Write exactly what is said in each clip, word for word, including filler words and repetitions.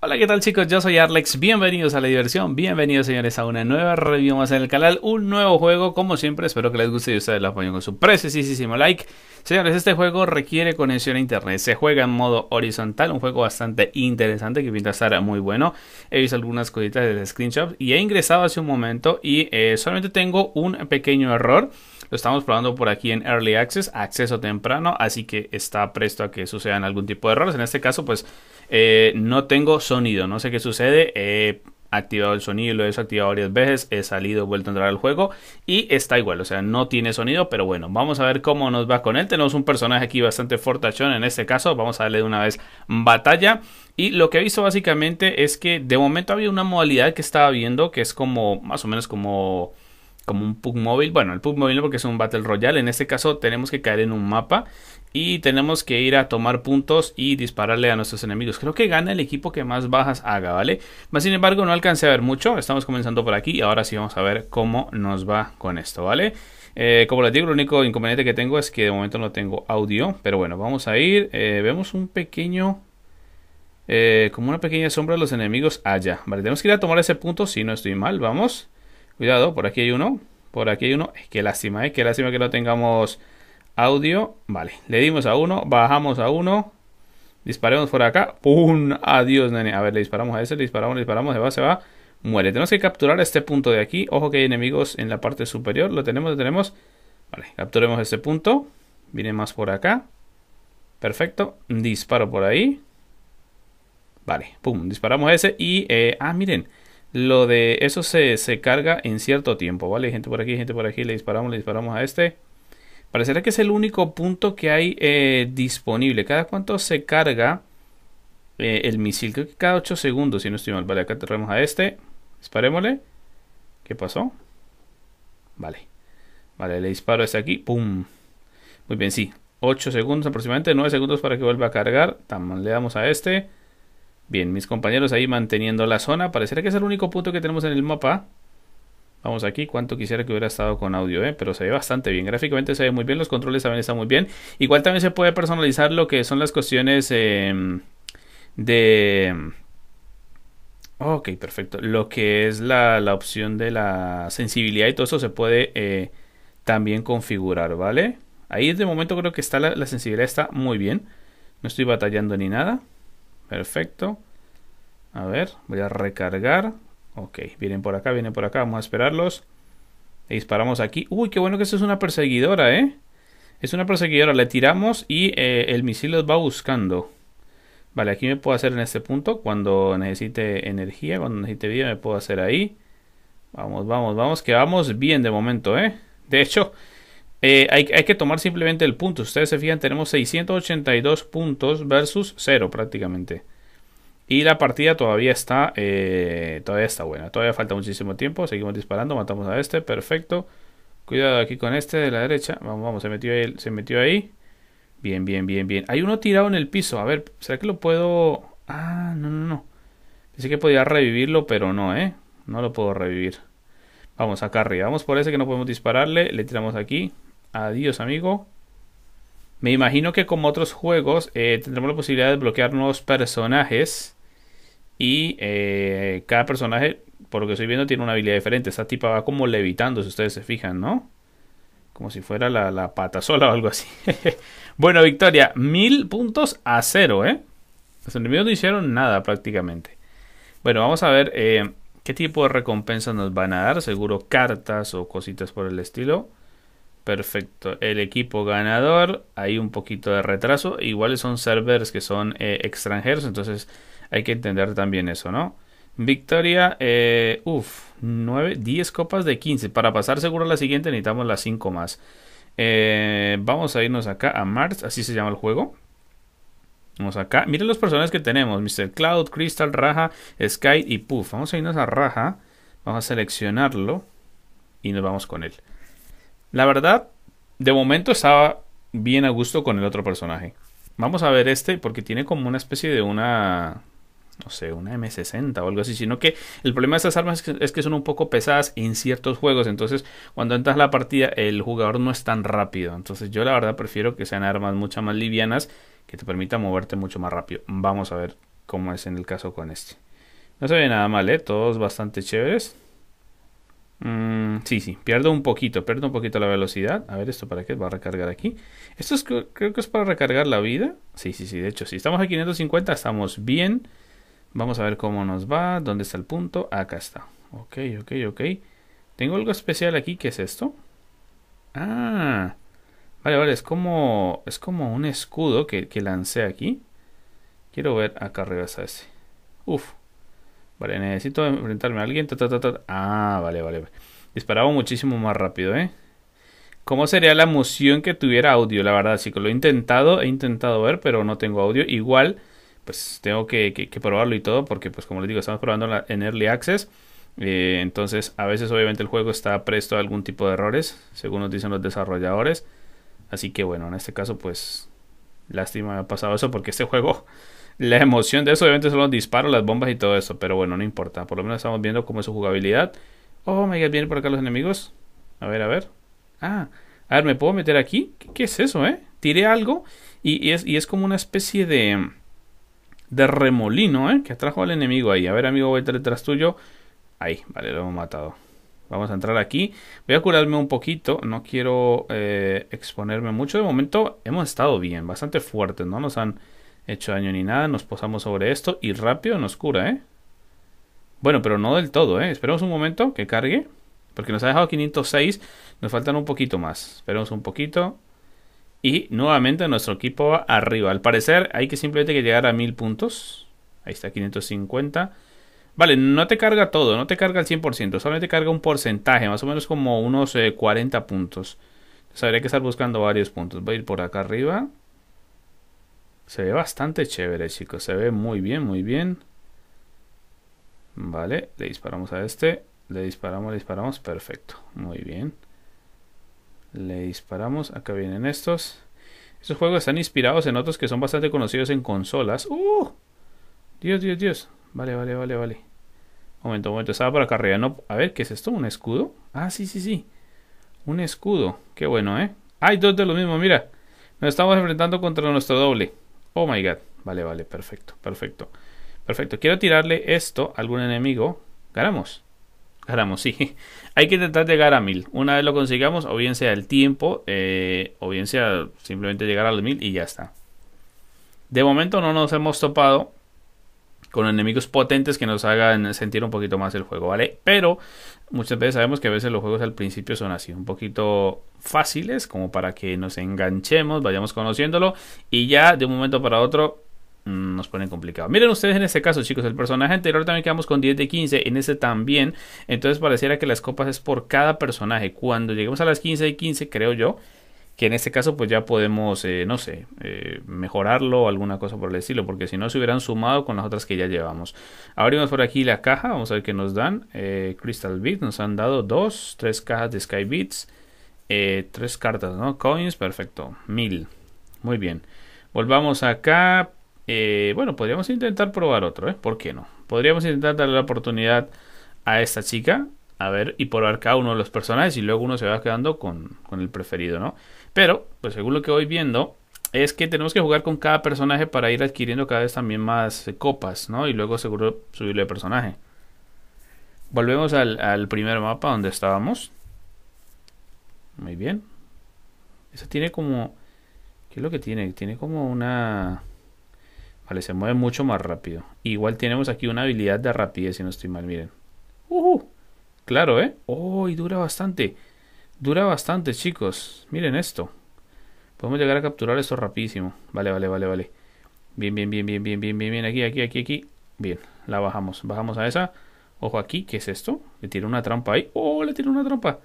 Hola, ¿qué tal chicos? Yo soy Arlex, bienvenidos a la diversión, bienvenidos señores a una nueva review más en el canal, un nuevo juego como siempre, espero que les guste y ustedes lo apoyen con su precisísimo like. Señores, este juego requiere conexión a internet, se juega en modo horizontal, un juego bastante interesante que pinta estar muy bueno. He visto algunas cositas de screenshots y he ingresado hace un momento y eh, solamente tengo un pequeño error. Lo estamos probando por aquí en Early Access, acceso temprano, así que está presto a que sucedan algún tipo de errores. En este caso, pues, eh, no tengo sonido, no sé qué sucede. He activado el sonido, lo he desactivado varias veces, he salido, he vuelto a entrar al juego y está igual, o sea, no tiene sonido, pero bueno, vamos a ver cómo nos va con él. Tenemos un personaje aquí bastante fortachón en este caso, vamos a darle de una vez batalla. Y lo que he visto básicamente es que de momento había una modalidad que estaba viendo que es como, más o menos como... como un P U B G móvil, bueno, el P U B G móvil no porque es un Battle Royale. En este caso tenemos que caer en un mapa y tenemos que ir a tomar puntos y dispararle a nuestros enemigos. Creo que gana el equipo que más bajas haga, ¿vale? Mas, sin embargo, no alcancé a ver mucho, estamos comenzando por aquí y ahora sí vamos a ver cómo nos va con esto, ¿vale? Eh, como les digo, lo único inconveniente que tengo es que de momento no tengo audio, pero bueno, vamos a ir, eh, vemos un pequeño... Eh, como una pequeña sombra de los enemigos allá, ¿vale? Tenemos que ir a tomar ese punto, si no estoy mal, vamos... Cuidado, por aquí hay uno, por aquí hay uno, es que lástima, eh, qué lástima que no tengamos audio. Vale, le dimos a uno, bajamos a uno, disparemos por acá, ¡pum! Adiós, nene. A ver, le disparamos a ese, le disparamos, le disparamos, se va, se va, muere. Tenemos que capturar este punto de aquí, ojo que hay enemigos en la parte superior, lo tenemos, lo tenemos. Vale, capturemos este punto, viene más por acá, perfecto, disparo por ahí. Vale, pum, disparamos a ese y, eh, ah, miren. Lo de eso se, se carga en cierto tiempo, ¿vale? Hay gente por aquí, gente por aquí, le disparamos, le disparamos a este. Parecerá que es el único punto que hay eh, disponible. ¿Cada cuánto se carga eh, el misil? Creo que cada ocho segundos, si no estoy mal. Vale, acá aterramos a este. Disparémosle. ¿Qué pasó? Vale. Vale, le disparo a este aquí. ¡Pum! Muy bien, sí. ocho segundos aproximadamente, nueve segundos para que vuelva a cargar. También le damos a este. Bien, mis compañeros ahí manteniendo la zona. Pareciera que es el único punto que tenemos en el mapa. Vamos aquí. Cuánto quisiera que hubiera estado con audio, ¿eh? Pero se ve bastante bien. Gráficamente se ve muy bien. Los controles también están muy bien. Igual también se puede personalizar lo que son las cuestiones eh, de... Ok, perfecto. Lo que es la, la opción de la sensibilidad y todo eso se puede eh, también configurar, ¿vale? Ahí de momento creo que está la, la sensibilidad está muy bien. No estoy batallando ni nada. Perfecto. A ver, voy a recargar. Ok, vienen por acá, vienen por acá. Vamos a esperarlos. Le disparamos aquí. Uy, qué bueno que esto es una perseguidora, ¿eh? Es una perseguidora. Le tiramos y eh, el misil los va buscando. Vale, aquí me puedo hacer en este punto. Cuando necesite energía, cuando necesite vida, me puedo hacer ahí. Vamos, vamos, vamos. Que vamos bien de momento, ¿eh? De hecho... Eh, hay, hay que tomar simplemente el punto. Ustedes se fijan, tenemos seiscientos ochenta y dos puntos versus cero prácticamente. Y la partida todavía está eh, todavía está buena. Todavía falta muchísimo tiempo. Seguimos disparando, matamos a este, perfecto. Cuidado aquí con este de la derecha. Vamos, vamos, se metió ahí, se metió ahí. Bien, bien, bien, bien. Hay uno tirado en el piso. A ver, ¿será que lo puedo...? Ah, no, no, no. Pensé que podía revivirlo, pero no, ¿eh? No lo puedo revivir. Vamos acá arriba. Vamos por ese que no podemos dispararle. Le tiramos aquí. Adiós, amigo. Me imagino que como otros juegos eh, tendremos la posibilidad de desbloquear nuevos personajes. Y eh, cada personaje, por lo que estoy viendo, tiene una habilidad diferente. Esta tipa va como levitando, si ustedes se fijan, ¿no? Como si fuera la, la pata sola o algo así. Bueno, victoria. Mil puntos a cero, ¿eh? Los enemigos no hicieron nada prácticamente. Bueno, vamos a ver eh, qué tipo de recompensas nos van a dar. Seguro cartas o cositas por el estilo. Perfecto, el equipo ganador, hay un poquito de retraso, igual son servers que son eh, extranjeros, entonces hay que entender también eso, ¿no? Victoria, eh, uff, nueve, diez copas de quince, para pasar seguro a la siguiente necesitamos las cinco más. Eh, vamos a irnos acá a Mars, así se llama el juego. Vamos acá, miren los personajes que tenemos, mister Cloud, Crystal, Raja, Sky y Puff. Vamos a irnos a Raja, vamos a seleccionarlo y nos vamos con él. La verdad, de momento estaba bien a gusto con el otro personaje. Vamos a ver este, porque tiene como una especie de una... No sé, una eme sesenta o algo así. Sino que el problema de estas armas es que, es que son un poco pesadas en ciertos juegos. Entonces, cuando entras a la partida, el jugador no es tan rápido. Entonces, yo la verdad prefiero que sean armas mucho más livianas, que te permitan moverte mucho más rápido. Vamos a ver como es en el caso con este. No se ve nada mal, ¿eh? Todos bastante chéveres. Mm, sí, sí, pierdo un poquito, pierdo un poquito la velocidad. A ver, ¿esto para qué? Va a recargar aquí. Esto es, creo que es para recargar la vida. Sí, sí, sí, de hecho, si estamos a quinientos cincuenta, estamos bien. Vamos a ver cómo nos va, dónde está el punto. Acá está. Ok, ok, ok. Tengo algo especial aquí, ¿qué es esto? Ah, vale, vale, es como, es como un escudo que, que lancé aquí. Quiero ver acá arriba está ese. Uf. Vale, necesito enfrentarme a alguien. Ta, ta, ta, ta. Ah, vale, vale. Disparaba muchísimo más rápido, ¿eh? ¿Cómo sería la moción que tuviera audio? La verdad, sí que lo he intentado, he intentado ver, pero no tengo audio. Igual, pues tengo que, que, que probarlo y todo, porque, pues como les digo, estamos probando la, en Early Access. Eh, entonces, a veces, obviamente, el juego está presto a algún tipo de errores, según nos dicen los desarrolladores. Así que, bueno, en este caso, pues, lástima me ha pasado eso, porque este juego... La emoción de eso obviamente son los disparos, las bombas y todo eso. Pero bueno, no importa. Por lo menos estamos viendo cómo es su jugabilidad. Oh my god, vienen por acá los enemigos. A ver, a ver. Ah, a ver, ¿me puedo meter aquí? ¿Qué, qué es eso, eh? Tiré algo y, y, es, y es como una especie de... De remolino, eh, que atrajo al enemigo ahí. A ver, amigo, voy detrás tuyo. Ahí, vale, lo hemos matado. Vamos a entrar aquí. Voy a curarme un poquito. No quiero eh, exponerme mucho. De momento hemos estado bien, bastante fuertes, ¿no? Nos han... hecho daño ni nada, nos posamos sobre esto y rápido nos cura, ¿eh? Bueno, pero no del todo, ¿eh? Esperemos un momento que cargue, porque nos ha dejado quinientos seis, nos faltan un poquito más. Esperemos un poquito y nuevamente nuestro equipo va arriba. Al parecer hay que simplemente que llegar a mil puntos. Ahí está, quinientos cincuenta. Vale, no te carga todo, no te carga el cien por ciento, solamente carga un porcentaje, más o menos como unos eh, cuarenta puntos. Entonces habría que estar buscando varios puntos. Voy a ir por acá arriba. Se ve bastante chévere, chicos. Se ve muy bien, muy bien. Vale, le disparamos a este. Le disparamos, le disparamos. Perfecto. Muy bien. Le disparamos. Acá vienen estos. Estos juegos están inspirados en otros que son bastante conocidos en consolas. ¡Uh! Dios, Dios, Dios. Vale, vale, vale, vale. Momento, momento. Estaba por acá arriba. No, a ver, ¿qué es esto? ¿Un escudo? Ah, sí, sí, sí. Un escudo. Qué bueno, ¿eh? Hay dos de lo mismo, mira. Nos estamos enfrentando contra nuestro doble. Oh my god, vale, vale, perfecto, perfecto, perfecto. Quiero tirarle esto a algún enemigo. Ganamos, ganamos, sí. Hay que intentar llegar a mil. Una vez lo consigamos, o bien sea el tiempo, eh, o bien sea simplemente llegar a los mil y ya está. De momento no nos hemos topado con enemigos potentes que nos hagan sentir un poquito más el juego, ¿vale? Pero muchas veces sabemos que a veces los juegos al principio son así, un poquito fáciles, como para que nos enganchemos, vayamos conociéndolo, y ya de un momento para otro mmm, nos ponen complicado. Miren ustedes en este caso, chicos, el personaje anterior también quedamos con diez de quince, en este también, entonces pareciera que las copas es por cada personaje. Cuando lleguemos a las quince de quince, creo yo, que en este caso pues ya podemos, eh, no sé, eh, mejorarlo o alguna cosa por el estilo, porque si no se hubieran sumado con las otras que ya llevamos. Abrimos por aquí la caja, vamos a ver qué nos dan. Eh, Crystal Beats, nos han dado dos, tres cajas de Sky Beats, eh, tres cartas, ¿no? Coins, perfecto, mil. Muy bien, volvamos acá. Eh, bueno, podríamos intentar probar otro, ¿eh? ¿Por qué no? Podríamos intentar darle la oportunidad a esta chica, a ver, y probar cada uno de los personajes y luego uno se va quedando con, con el preferido, ¿no? Pero, pues según lo que voy viendo, es que tenemos que jugar con cada personaje para ir adquiriendo cada vez también más copas, ¿no? Y luego seguro subirle de personaje. Volvemos al, al primer mapa donde estábamos. Muy bien. Eso tiene como... ¿Qué es lo que tiene? Tiene como una... Vale, se mueve mucho más rápido. Igual tenemos aquí una habilidad de rapidez, si no estoy mal, miren. ¡Uh! Claro, ¿eh? ¡Oh! Y dura bastante. Dura bastante, chicos. Miren esto. Podemos llegar a capturar esto rapidísimo. Vale, vale, vale, vale. Bien, bien, bien, bien, bien, bien, bien, bien. Aquí, aquí, aquí, aquí. Bien, la bajamos. Bajamos a esa. Ojo aquí, ¿qué es esto? Le tiró una trampa ahí. ¡Oh! Le tiró una trampa.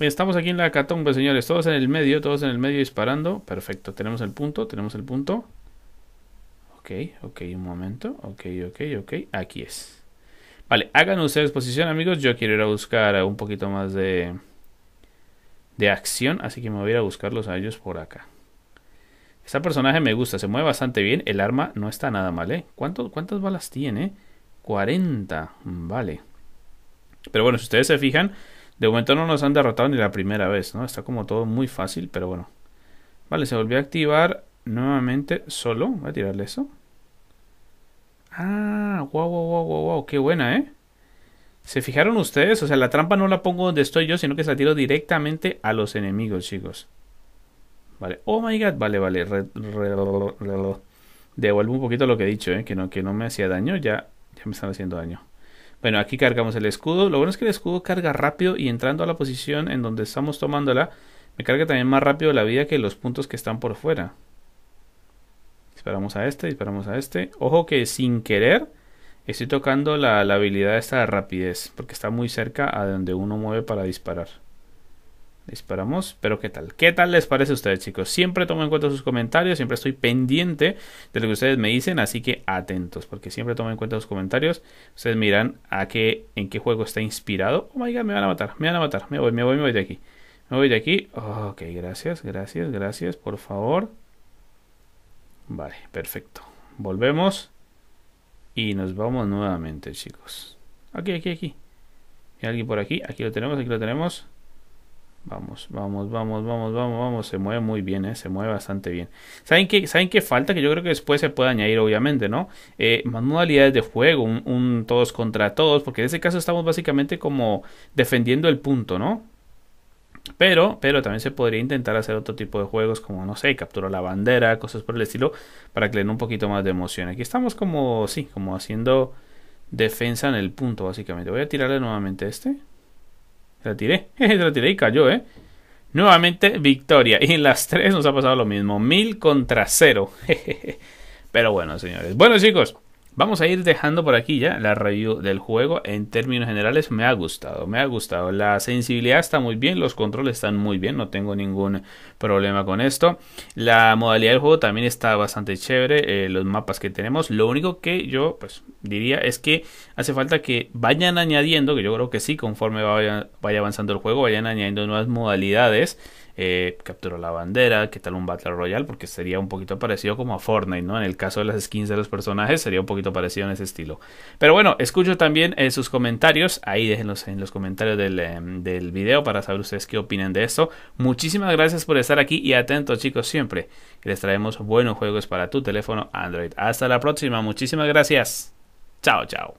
Estamos aquí en la hecatombe, señores. Todos en el medio, todos en el medio disparando. Perfecto. Tenemos el punto, tenemos el punto. Ok, ok, un momento. Ok, ok, ok. Aquí es. Vale, hagan ustedes posición, amigos. Yo quiero ir a buscar un poquito más de... de acción, así que me voy a ir a buscarlos a ellos por acá. Este personaje me gusta, se mueve bastante bien. El arma no está nada mal, ¿eh? ¿Cuánto, ¿Cuántas balas tiene? cuarenta, vale. Pero bueno, si ustedes se fijan, de momento no nos han derrotado ni la primera vez, ¿no? Está como todo muy fácil, pero bueno. Vale, se volvió a activar nuevamente solo. Voy a tirarle eso. Ah, wow, wow, wow, wow, wow, qué buena, ¿eh? ¿Se fijaron ustedes? O sea, la trampa no la pongo donde estoy yo, sino que se la tiro directamente a los enemigos, chicos. Vale, oh my god, vale, vale. Re, re, re, re. Devuelvo un poquito lo que he dicho, ¿eh? Que no, que no me hacía daño, ya, ya me están haciendo daño. Bueno, aquí cargamos el escudo. Lo bueno es que el escudo carga rápido y entrando a la posición en donde estamos tomándola, me carga también más rápido la vida que los puntos que están por fuera. Disparamos a este, disparamos a este. Ojo que sin querer estoy tocando la, la habilidad esta de rapidez, porque está muy cerca a donde uno mueve para disparar. Disparamos, pero ¿qué tal? ¿Qué tal les parece a ustedes, chicos? Siempre tomo en cuenta sus comentarios, siempre estoy pendiente de lo que ustedes me dicen, así que atentos, porque siempre tomo en cuenta sus comentarios. Ustedes miran a qué, en qué juego está inspirado. Oh my god, me van a matar, me van a matar, me voy, me voy, me voy de aquí. Me voy de aquí, oh, ok, gracias, gracias, gracias, por favor. Vale, perfecto. Volvemos y nos vamos nuevamente, chicos. Aquí, aquí, aquí. ¿Hay alguien por aquí? Aquí lo tenemos, aquí lo tenemos. Vamos, vamos, vamos, vamos, vamos, vamos. Se mueve muy bien, ¿eh? Se mueve bastante bien. ¿Saben qué, ¿Saben qué falta? Que yo creo que después se puede añadir, obviamente, ¿no? Eh, más modalidades de juego, un, un todos contra todos, porque en ese caso estamos básicamente como defendiendo el punto, ¿no? Pero, pero también se podría intentar hacer otro tipo de juegos como, no sé, captura la bandera, cosas por el estilo, para que le den un poquito más de emoción. Aquí estamos como, sí, como haciendo defensa en el punto, básicamente. Voy a tirarle nuevamente a este. La tiré, la tiré y cayó, ¿eh? Nuevamente victoria. Y en las tres nos ha pasado lo mismo. Mil contra cero. Pero bueno, señores. Bueno, chicos. Vamos a ir dejando por aquí ya la review del juego. En términos generales me ha gustado, me ha gustado. La sensibilidad está muy bien, los controles están muy bien, no tengo ningún problema con esto. La modalidad del juego también está bastante chévere, eh, los mapas que tenemos. Lo único que yo pues diría es que hace falta que vayan añadiendo, que yo creo que sí, conforme vaya, vaya avanzando el juego, vayan añadiendo nuevas modalidades. Eh, captura la bandera, qué tal un Battle Royale, porque sería un poquito parecido como a Fortnite, ¿no? En el caso de las skins de los personajes sería un poquito parecido en ese estilo. Pero bueno, escucho también eh, sus comentarios, ahí déjenlos en los comentarios del, eh, del video para saber ustedes qué opinan de esto. Muchísimas gracias por estar aquí y atentos, chicos, siempre que les traemos buenos juegos para tu teléfono Android. Hasta la próxima, muchísimas gracias. Chao, chao.